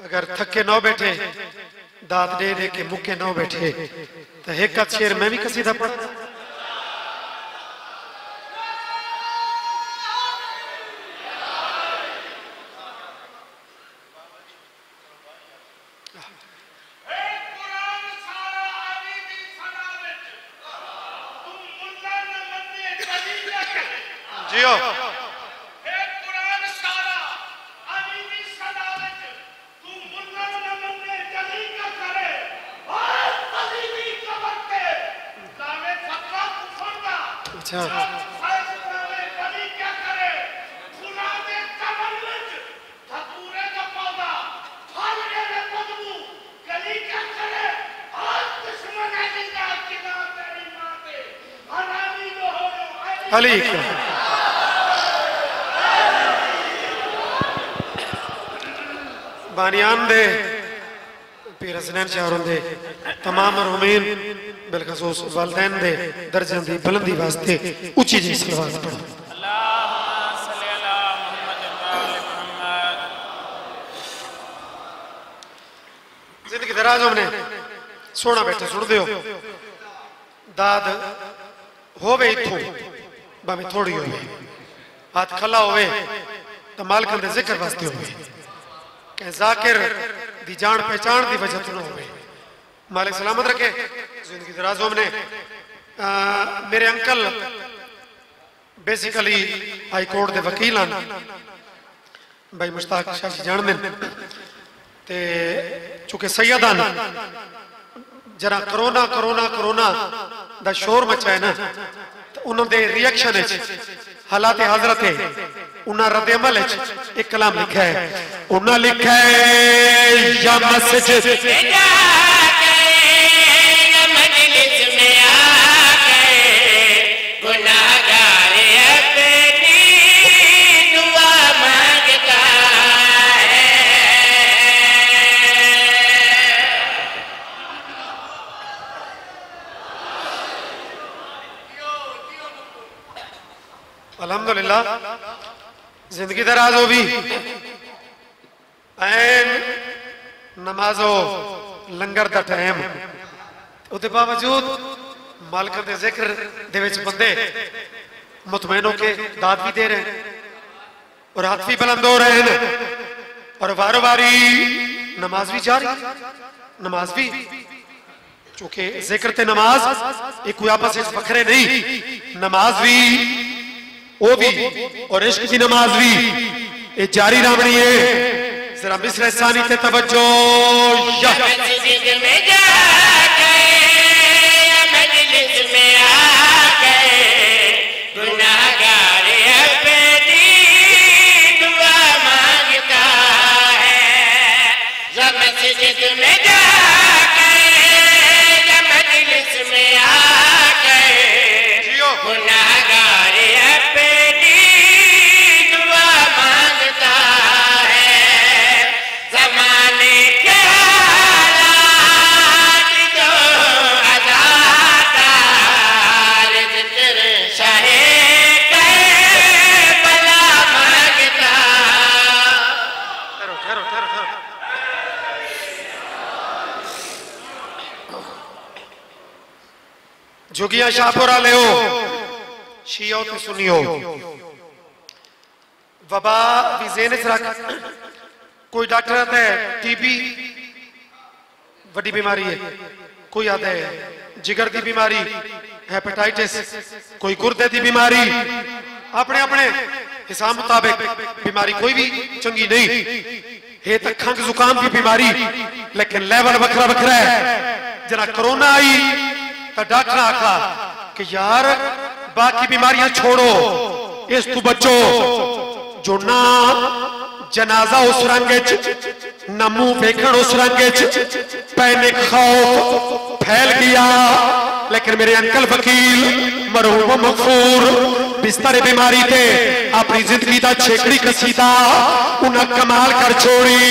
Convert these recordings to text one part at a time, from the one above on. अगर थके न बैठे, दाद दे दे के मुके न बैठे, तो एक का शेर मैं भी कसीदा पढ़। जियो अच्छा अली बानियान दे पीर हसनैन शाहरुन दे तमाम मरहूमीन बिलखसूस वालदैन दे दर्जे दी बुलंदी वास्ते ऊंची जी सलावत पढ़ो। अल्लाहुम्मा सल्ली अला मुहम्मद व आले मुहम्मद। जिंदगी दराज हमने सोना बैठे सुन दियो दाद होवे इथो भावे थोड़ी होवे हाथ खला होवे तो मालिक दे जिक्र वास्ते होवे के जाकिर दी जान पहचान दी वजह तो न होवे। मालिक सलामत रखे। जिंदगी दराज हमने मेरे अंकल बेसिकली हाई कोर्ट के वकील हैं भाई मुश्ताक शाह जी जानते हैं तो चूंकि सैयद हैं जरा करोना करोना करोना का शोर मचा है ना तो उन्होंने रिएक्शन हालात हजरत उन्होंने रद्देमल एक कलाम लिखा है। उन्होंने लिखा है अल्हम्दुलिल्लाह जिंदगी दराज हो भी ऐन नमाजो लंगर का टाइम उसके बावजूद मालिक के जिक्र दे विच बंदे मुतमैन हो के दाद भी दे रहे हैं और हाथ भी बुलंद हो रहे हैं और वारो वारी नमाज भी जारी नमाज भी चूंकि जिक्र ते नमाज एक कोई आपस में बखरे नहीं नमाज भी वो भी और इश्क की नमाज भी ये जारी रहनी है। जरा मिस्र सानी ते तवज्जो जोगिया शाहपुरा ले हो शियो ते सुनियो वबा भी जेहन च रख कोई डॉक्टर आता है टीबी बड़ी बीमारी है कोई आता है जिगर की बीमारी हेपेटाइटिस कोई गुर्दे की बीमारी अपने अपने हिसाब मुताबिक बीमारी कोई भी चंगी नहीं है तो खंघ जुकाम की बीमारी लेकिन लेवल बखरा बखरा है। जरा कोरोना आई तो डॉक्टर आखा कि यार बाकी बीमारियां छोड़ो इस तू बचो जो ना जनाजा उस रंग ना मुंह वेखण उस रंग पैनिक खौफ फैल गया। लेकिन मेरे अंकल वकील मरहूम मगफूर बिस्तर बीमारी थे अपनी जिंदगी का छेकड़ी कसीदा उन्हें कमाल कर छोड़ी।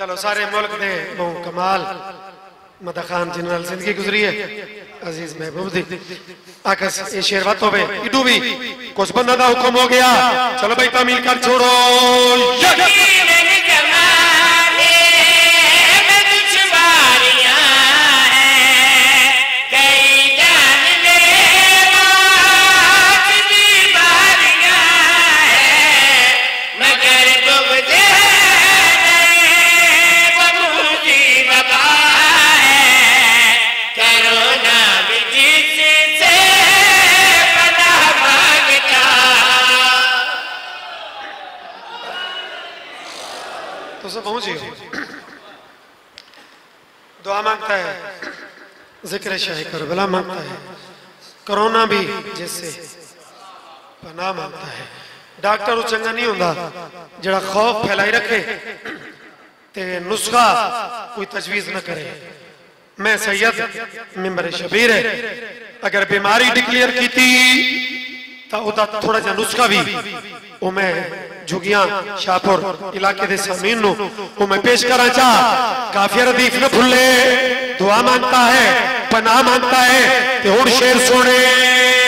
चलो सारे मुल्क ने बहु कमाल मदा खान जिनल जिंदगी गुजरी है। अजीज महबूब दी आकस ये शेर बातों पे डूबी कुछ बंदा दा हुक्म हो गया। चलो भाई तामील कर छोड़ो मांगता है, जिक्र शाह करबला मांगता है, कोरोना भी जिससे पनाह मांगता है। डॉक्टर चंगा नहीं होता जरा खौफ फैलाई रखे ते नुस्खा कोई तजवीज ना करे। मैं सैयद मेंबर शबीर है, अगर बीमारी डिक्लेयर की थोड़ा जा नुस्खा भी वो मैं झुगिया शाहपुर इलाके दे सामीन नु वो मैं पेश करा चाह। काफिया रदीफ न भुले दुआ मांगता है, पनाह मांगता है। ते हुण शेर सुने।